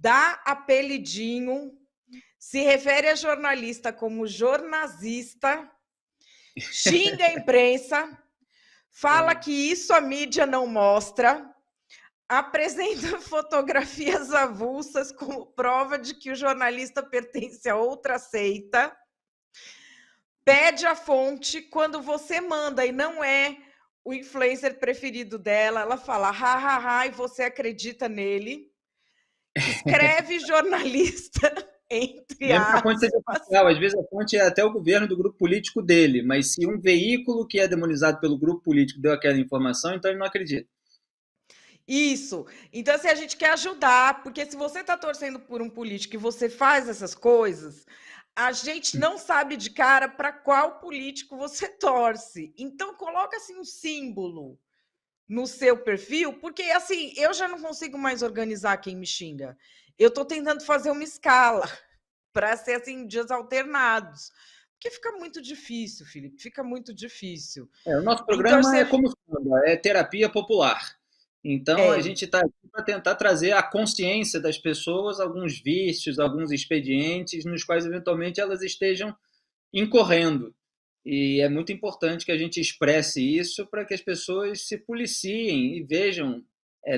dá apelidinho, se refere a jornalista como jornazista, xinga a imprensa, fala que isso a mídia não mostra, apresenta fotografias avulsas como prova de que o jornalista pertence a outra seita, pede a fonte, quando você manda e não é o influencer preferido dela, ela fala ha, ha, ha e você acredita nele, escreve jornalista entre aspas. Às vezes a fonte é até o governo do grupo político dele, mas se um veículo que é demonizado pelo grupo político deu aquela informação, então ele não acredita. Isso. Então, assim, a gente quer ajudar, porque se você está torcendo por um político e você faz essas coisas, a gente não sabe de cara para qual político você torce. Então, coloca assim um símbolo no seu perfil, porque assim, eu já não consigo mais organizar quem me xinga. Eu estou tentando fazer uma escala para ser assim dias alternados. Porque fica muito difícil, Felipe, fica muito difícil. O nosso programa então, como chama, é terapia popular. Então, a gente está aqui para tentar trazer à consciência das pessoas alguns vícios, alguns expedientes nos quais, eventualmente, elas estejam incorrendo. E é muito importante que a gente expresse isso para que as pessoas se policiem e vejam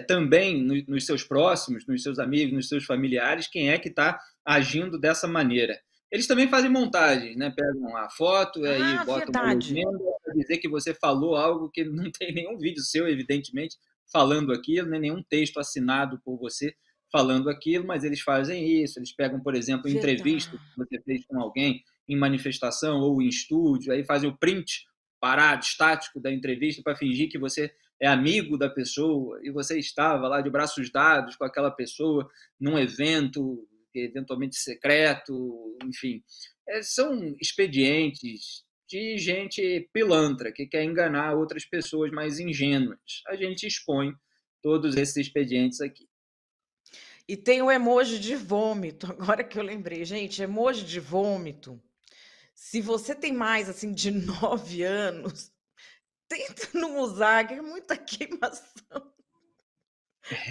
também nos seus próximos, nos seus amigos, nos seus familiares, quem é que está agindo dessa maneira. Eles também fazem montagens, né? Pegam a foto e botam uma legenda para dizer que você falou algo que não tem nenhum vídeo seu, evidentemente, falando aquilo, nem nenhum texto assinado por você falando aquilo, mas eles fazem isso, eles pegam, por exemplo, entrevista que você fez com alguém em manifestação ou em estúdio, aí fazem o print parado, estático da entrevista para fingir que você é amigo da pessoa e você estava lá de braços dados com aquela pessoa num evento eventualmente secreto, enfim. São expedientes de gente pilantra, que quer enganar outras pessoas mais ingênuas. A gente expõe todos esses expedientes aqui. E tem o emoji de vômito, agora que eu lembrei. Gente, emoji de vômito, se você tem mais assim de 9 anos, tenta não usar, que é muita queimação.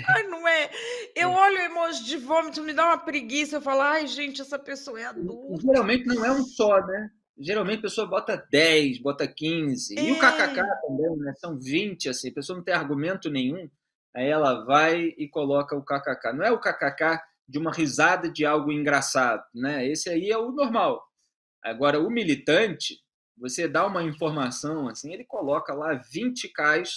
Ai, não é? Eu olho o emoji de vômito, me dá uma preguiça, eu falo, ai, gente, essa pessoa é adulta. Geralmente não é um só, né? Geralmente a pessoa bota 10, bota 15. E o kkk também, né? São 20, assim. A pessoa não tem argumento nenhum. Aí ela vai e coloca o kkk. Não é o kkk de uma risada de algo engraçado, né? Esse aí é o normal. Agora, o militante, você dá uma informação, assim, ele coloca lá 20 k's